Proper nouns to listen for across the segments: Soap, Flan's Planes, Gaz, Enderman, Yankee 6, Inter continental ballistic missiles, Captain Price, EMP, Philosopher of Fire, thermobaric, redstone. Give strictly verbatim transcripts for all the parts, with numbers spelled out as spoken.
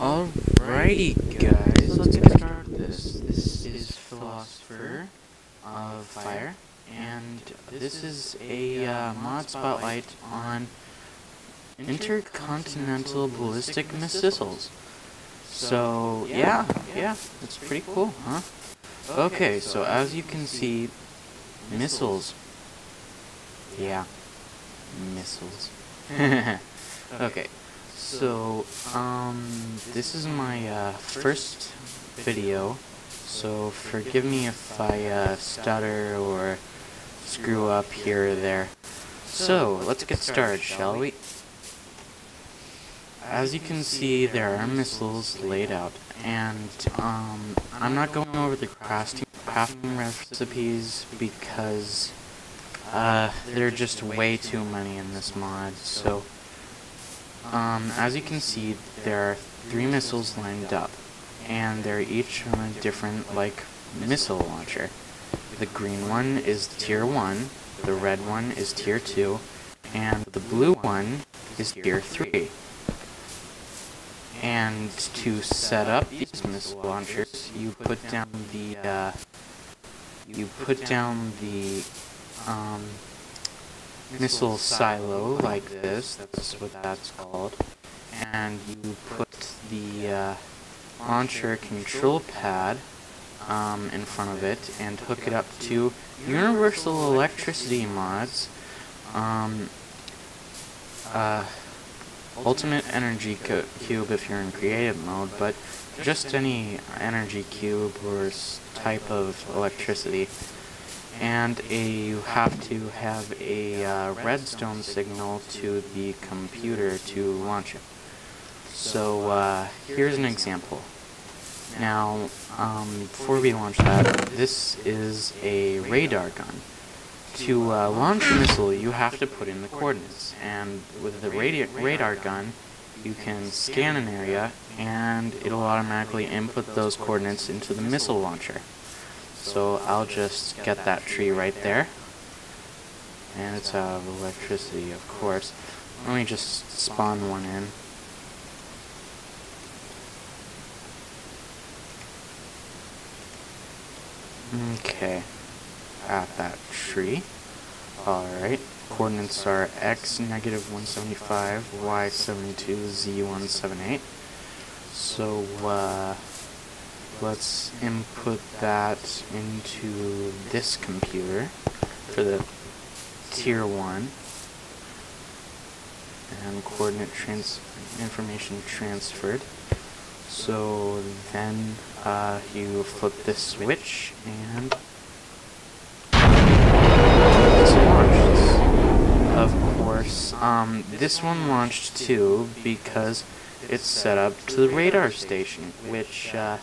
Alrighty guys, let's get started with this. This is Philosopher of Fire, and this is a uh, mod spotlight on intercontinental ballistic missiles. So yeah, yeah, it's pretty cool, huh? Okay, so as you can see, missiles. Yeah, missiles. Okay. So, um, this is my, uh, first video, so forgive me if I, uh, stutter or screw up here or there. So, let's get started, shall we? As you can see, there are missiles laid out, and, um, I'm not going over the crafting, crafting recipes because, uh, there are just way too many in this mod, so... Um, as you can see, there are three missiles lined up, and they're each on a different, like, missile launcher. The green one is tier one, the red one is tier two, and the blue one is tier three. And to set up these missile launchers, you put down the, uh, you put down the, um... missile silo like this, that's what that's called, and you put the uh, launcher control pad um, in front of it and hook it up to universal electricity mods, um, uh, ultimate energy cube if you're in creative mode, but just any energy cube or type of electricity. And a, you have to have a uh, redstone signal to the computer to launch it. So uh, here's an example. Now, um, before we launch that, this is a radar gun. To uh, launch a missile, you have to put in the coordinates. And with the radar gun, you can scan an area, and it'll automatically input those coordinates into the missile launcher. So I'll just get that tree right there. And it's out of electricity, of course. Let me just spawn one in. Okay. At that tree. Alright. Coordinates are x negative one seventy-five, y seventy-two, z one seventy-eight. So, uh... let's input that into this computer for the tier one and coordinate trans information transferred. So then uh, you flip this switch and this launches. Of course, um, this one launched too because it's set up to the radar station, which uh,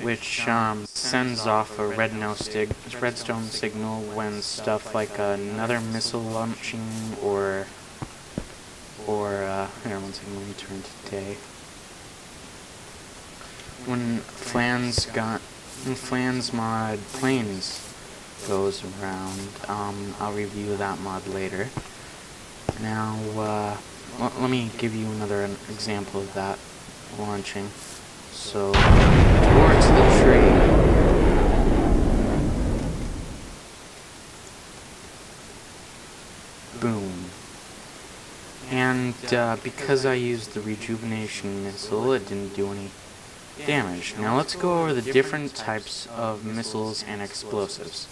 which um, sends off a redstone signal when stuff like another missile launching or or uh, here one second, let me turn to day. When Flan's got when Flan's mod planes goes around, um, I'll review that mod later. Now, uh, l let me give you another example of that launching. So. Towards the tree. Boom. And uh, because I used the rejuvenation missile, it didn't do any damage. Now let's go over the different types of missiles and explosives.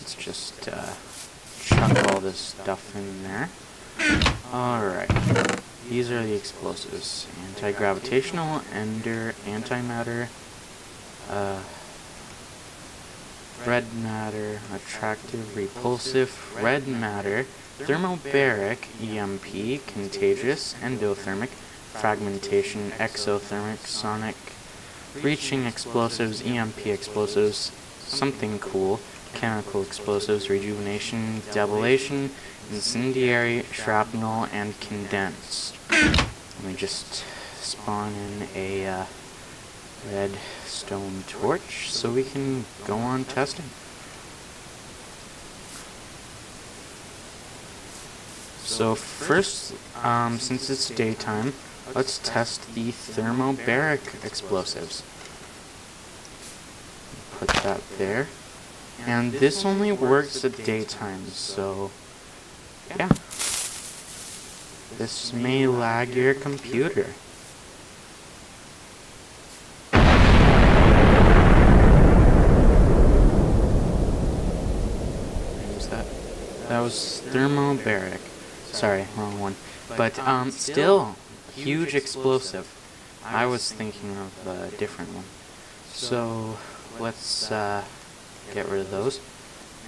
Let's just uh, chuck all this stuff in there. Alright. These are the explosives: anti-gravitational, ender, antimatter, uh, red matter, attractive, repulsive, red matter, thermobaric, E M P, contagious, endothermic, fragmentation, exothermic, sonic, breaching explosives, E M P explosives, something cool, chemical explosives, rejuvenation, debilation, incendiary, shrapnel, and condensed. Let me just spawn in a uh, red stone torch so we can go on testing. So first, um, since it's daytime, let's test the thermobaric explosives. Put that there. And this only works at daytime, so yeah. This may lag your computer. What was that? That was thermobaric. Sorry, wrong one. But um, still, huge explosive. I was thinking of a different one. So let's uh, get rid of those.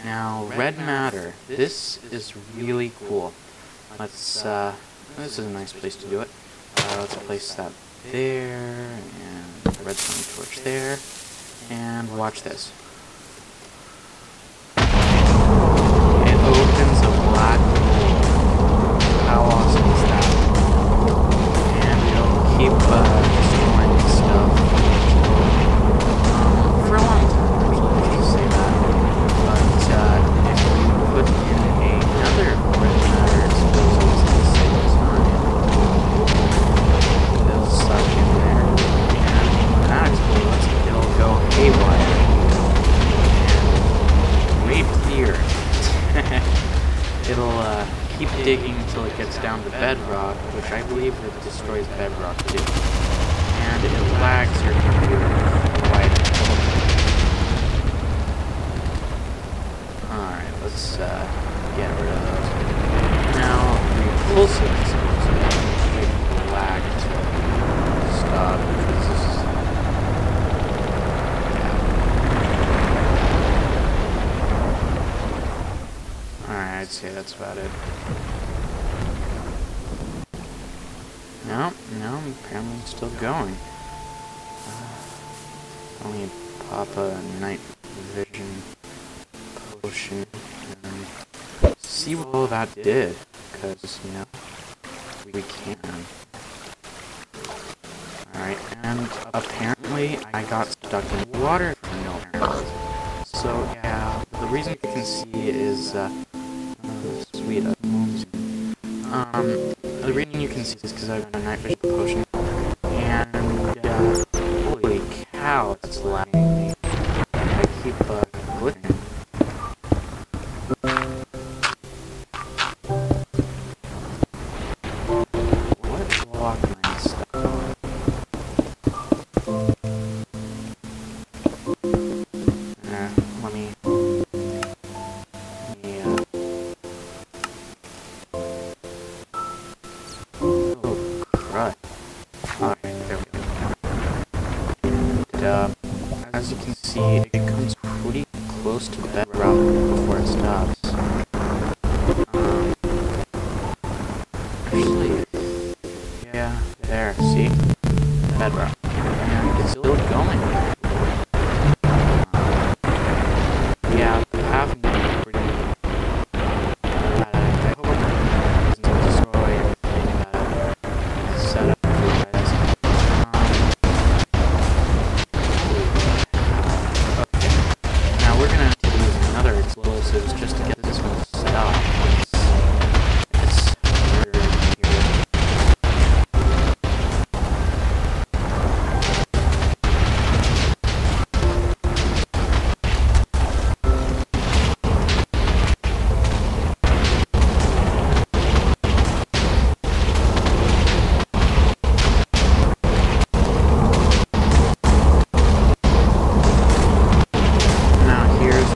Now, red matter. This is really cool. Let's uh, this is a nice place to do it. Uh, let's place that there, and the redstone torch there, and watch this. It opens a black hole. How awesome is that? And it'll keep uh, destroying stuff um, for a long time, actually, I should say that. But uh, if you put in another red matter explosive, it'll uh, keep digging until it gets down to bedrock, which I believe it destroys bedrock too. And it lags your computer quite a bit. Alright, let's uh, get rid of those. Now, repulsive explosives should lag to stop because this is. I'd say that's about it. No, no, I'm apparently still going. Uh, only pop a night vision potion and see what all that did, because, you know, we can. Alright, and apparently I got stuck in water for no reason. So, yeah, the reason you can see is, uh, Um, the reason you can see this because I got a night vision potion, and uh, holy cow, it's lagging me. I keep uh, glitching. What block my stuff? Uh, let me. As you can see, it comes pretty close to bedrock before it stops. Um, actually, yeah, there, see? Bedrock. And it's still going. Um, yeah, the path is pretty dramatic. I hope it doesn't destroy anything that I've set up for you guys. Just to get this one stopped. It's weird here. Now here's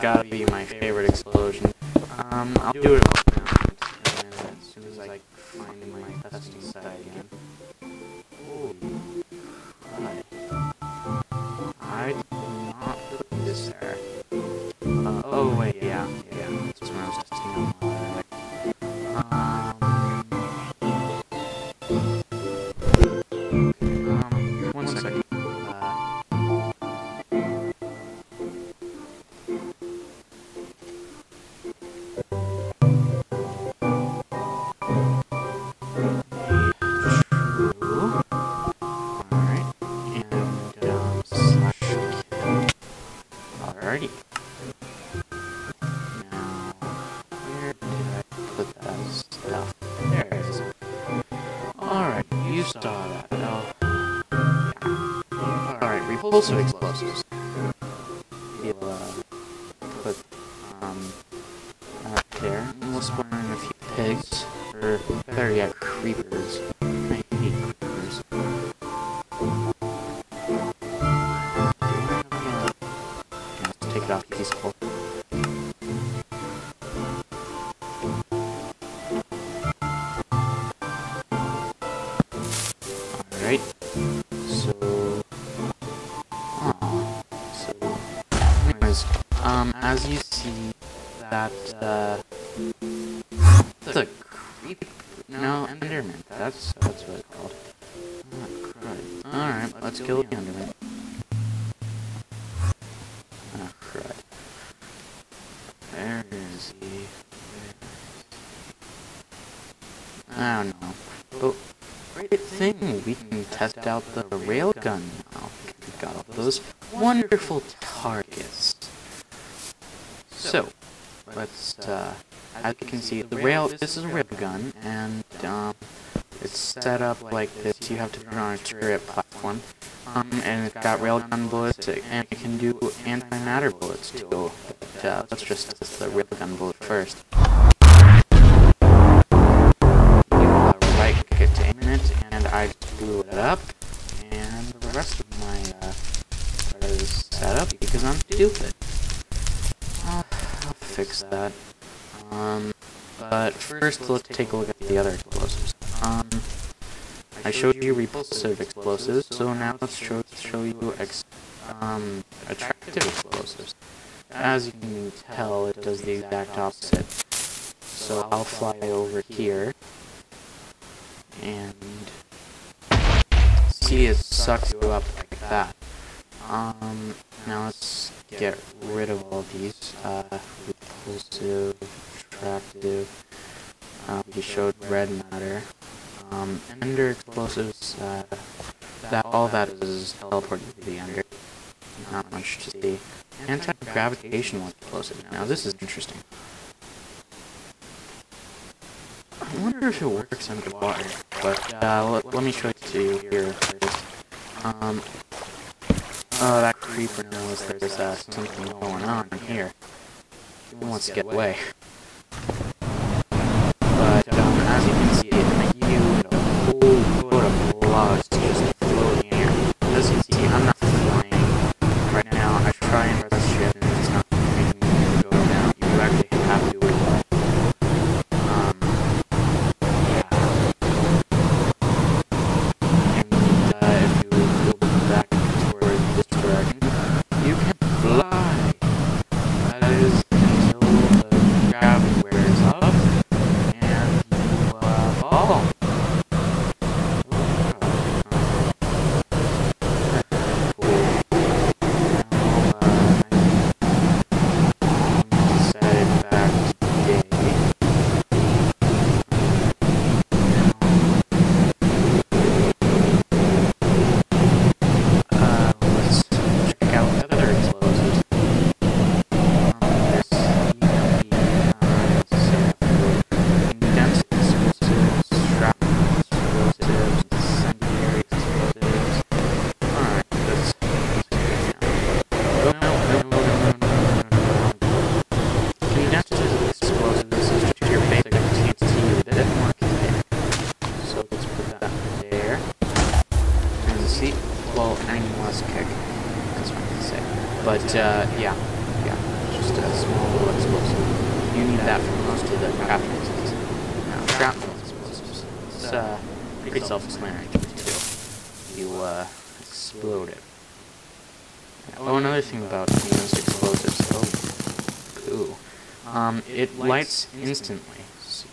gotta be my favorite explosion. Um, I'll do it all around. find my testing side again. Oh, right. I did not put this there. Uh, oh wait, yeah, yeah, that's where I was testing on the way. Um, okay, um, one second. Uh, Alrighty. Now, where did I put that stuff? There it is. Alright, you saw that. Oh. Yeah. Alright, repulsive explosives. We'll, uh, put, um, uh, there. And we'll spawn in a few pigs. Or, better yet, creepers. I hate creepers. Take it off peaceful. Alright. So oh. So anyways, um as you see that uh that's a creep no Enderman. That's that's what it's called. Oh, Christ. Alright, let's kill the Enderman. Where is he? I don't know. But great thing, we can test out the railgun now. We've got all those wonderful targets. So, let's, uh, as you can see, the rail, this is a railgun, and, um, it's set up like this. You have to put it on a turret platform. Um, and it's got railgun bullets, and it can do antimatter bullets too. But uh, let's just test the railgun bullet first. You uh, right click it to aim it, and I blew it up. And the rest of my uh, is set up because I'm stupid. Uh, I'll fix that. Um, but first, let's take a look at the other explosives. Um. I showed you repulsive explosives, so now let's show, show you ex um, attractive explosives. As you can tell, it does the exact opposite. So I'll fly over here, and see it sucks you up like that. Um, now let's get rid of all these. Uh, repulsive, attractive, um, you showed red matter. Um, Ender explosives, uh, that, all that is teleporting to the Ender. Not much to see. Anti-gravitational explosive. Now this is interesting. I wonder if it works underwater, but, uh, let, let me show it to you here first. Um, oh, that creeper knows there's, uh, something going on in here. He wants to get away. But, uh, yeah, yeah, just a small little explosive. You need that for most of the crafting explosives. Now, crafting explosives. pretty self-explanatory too. You uh, explode it. Oh, another thing about most explosives. Oh, ooh. Um, it lights instantly,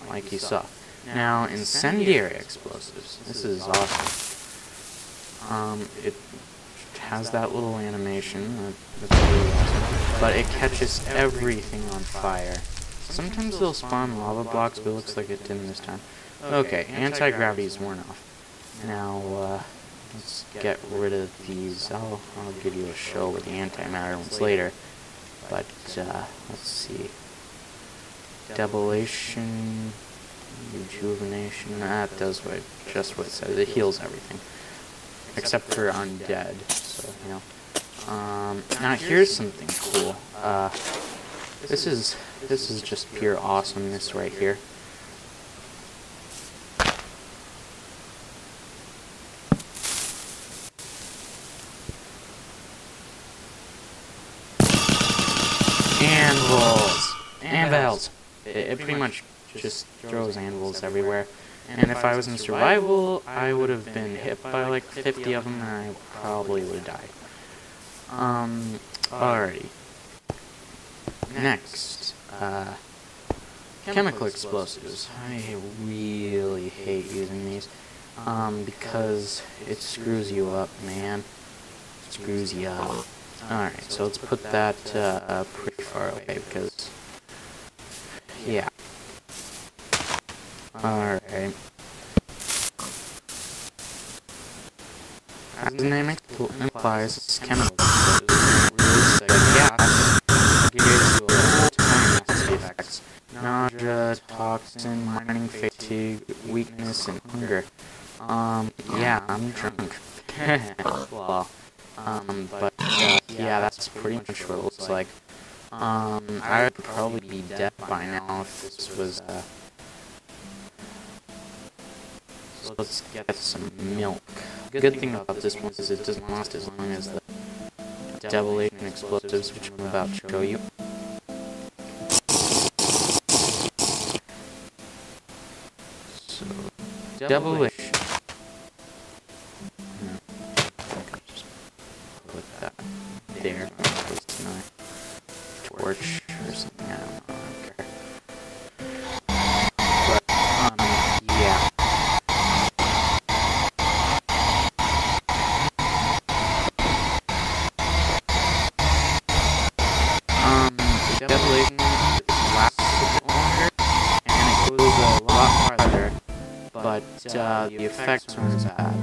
like you saw. Now, incendiary explosives. This is awesome. Um, it has that little animation. That's really awesome. But it catches everything on fire. Sometimes they'll spawn lava blocks, but it looks like it didn't this time. Okay, anti-gravity's worn off. Now, uh, let's get rid of these. I'll, I'll give you a show with the antimatter ones later. But, uh, let's see. Debilation, rejuvenation, that does what, just what it says. It heals everything. Except for undead, so, you know. Um, now here's something cool. Uh, this is, this is just pure awesomeness right here. Anvils! Anvils! It, it pretty much just throws anvils everywhere. And if I was in survival, I would have been hit by like fifty of them, and I probably would die. Um, alrighty. Next, uh, chemical explosives. I really hate using these, um, because it screws you up, man. It screws you up. Alright, so let's put that, uh, pretty far away, because, yeah. Alright. As the name implies, it's chemical. Nausea, toxin, mining, fatigue, weakness, and hunger. Um, yeah, I'm drunk. Well, um, but, uh, yeah, that's pretty much what it looks like. Um, I would probably be dead by now if this was, uh... So let's get some milk. The good thing about this one is it doesn't last as long as the devilation explosives, which I'm about to show you. So, devilation. There, it's my torch or something, I don't know, I don't care. But, um, yeah. Um, the debilation lasts a bit longer, and it goes a lot farther, but, uh, the effects aren't as bad.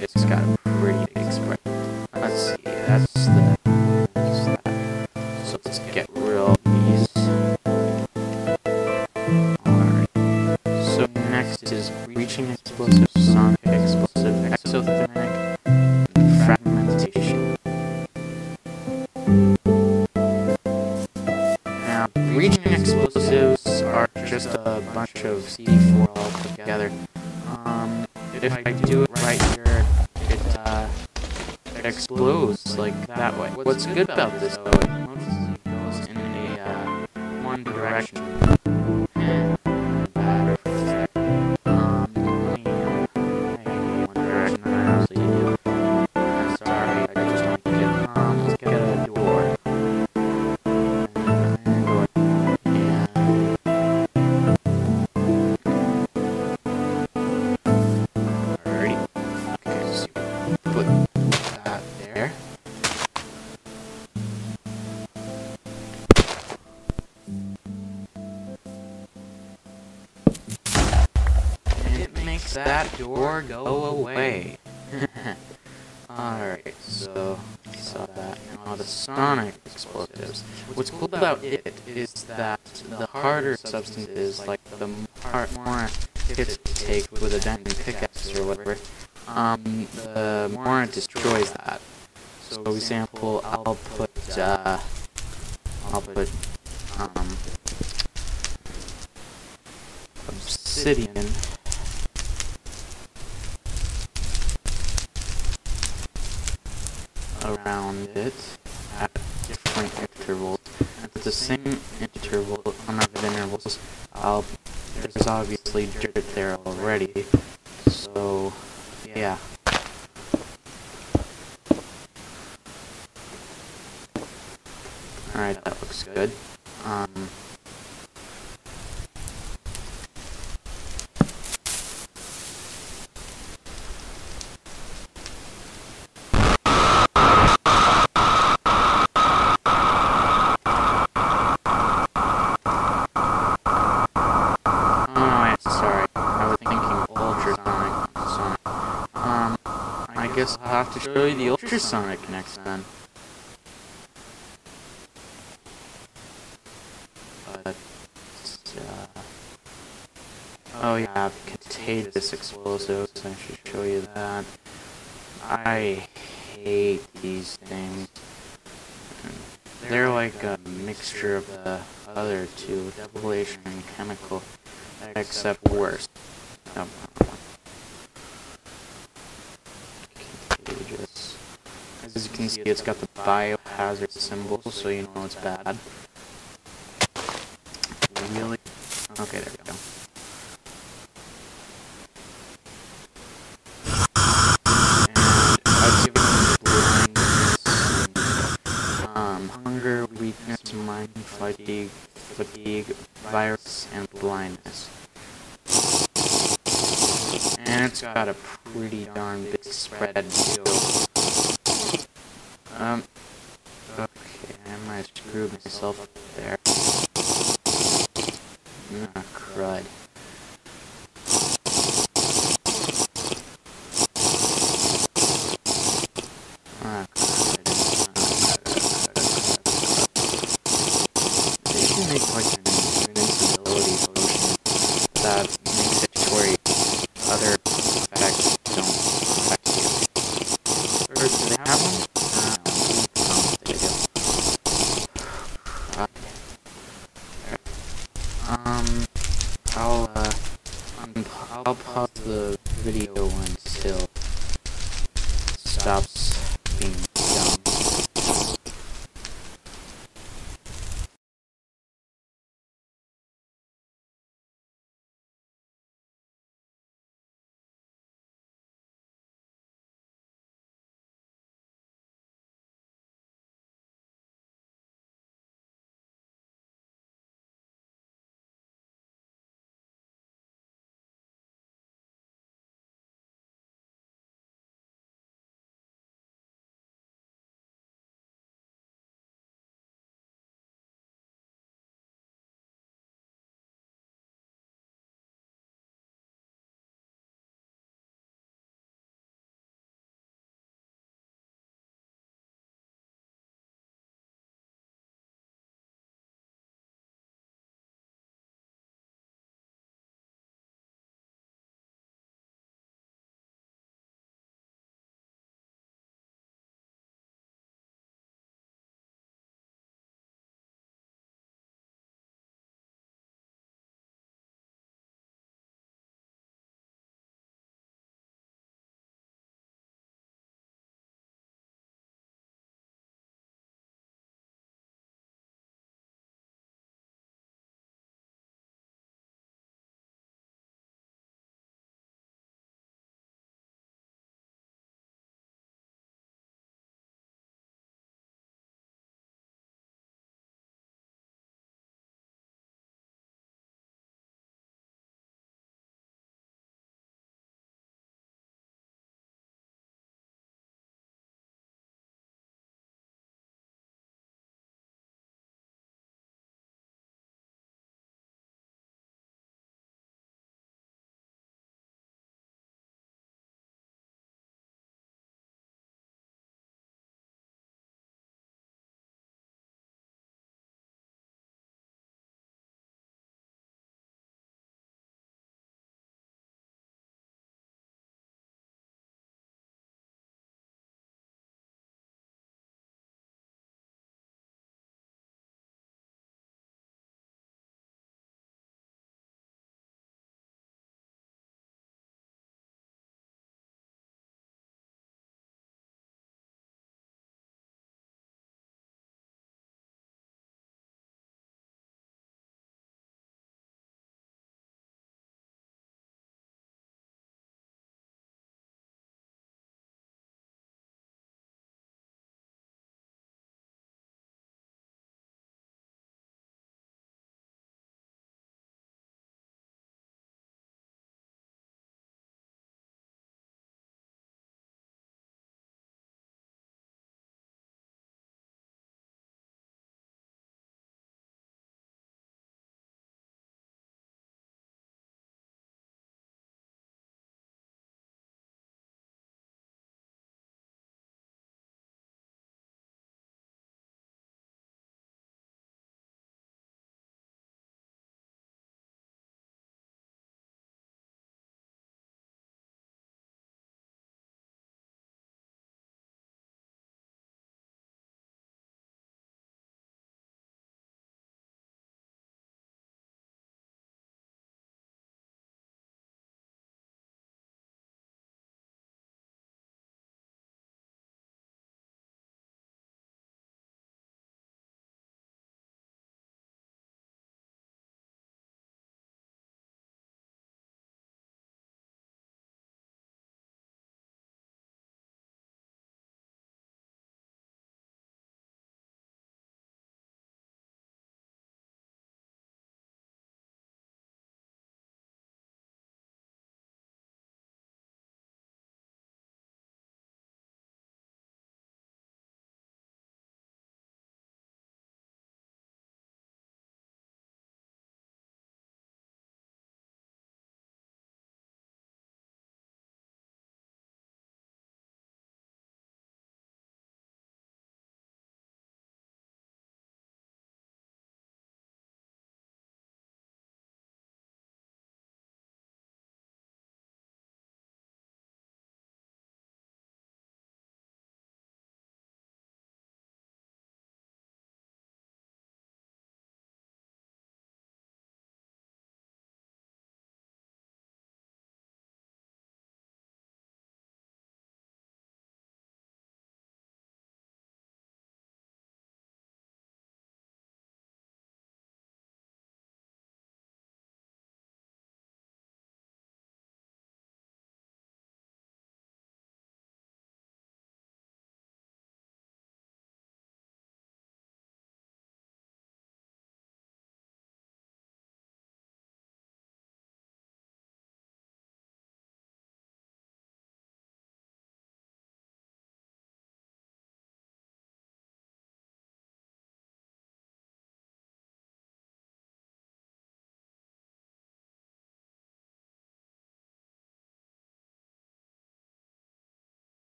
It's got a pretty big spread. Let's see, that's the... That's that. So let's get rid of these. Alright. So next is breaching explosive, sonic explosive, exothermic, and fragmentation. Now, breaching explosives are just a bunch of C four all put together. Um, if I do it right here, it uh, explodes like that way. What's good about this though, it mostly goes in a uh, one direction. And uh, um, one direction I honestly do. I'm sorry, I just don't get it. Um, let's get a door. That door go away. Alright, so I saw that. Now the sonic explosives. What's cool about it is that the harder substance is, like the part more hits it take with a diamond pickaxe or whatever, um, the more it destroys that. So for example, I'll put, uh, I'll put, um, obsidian. around it at different intervals. At the same interval, unarmored intervals, I'll, there's obviously dirt there already. So, yeah. Alright, that looks good. Um, I'll have to show you the ultrasonic next time. But, uh, oh yeah, contagious explosives, I should show you that. I hate these things. They're like a mixture of the other two, depletion and chemical, except worse. No, as you can see, it's got the biohazard symbol, so you know it's bad. Really? Okay, there we go. And I've given them blindness, um, hunger, weakness, mind fatigue, fatigue, virus, and blindness. And it's got a pretty darn big spread too. Um, okay, I might have screwed myself up there. Ah, crud. Ah, crud. They should make like an invincibility solution that makes it to where you other effects don't affect you. Or do they have one? Um, I'll, uh, I'll pause the video until it stops.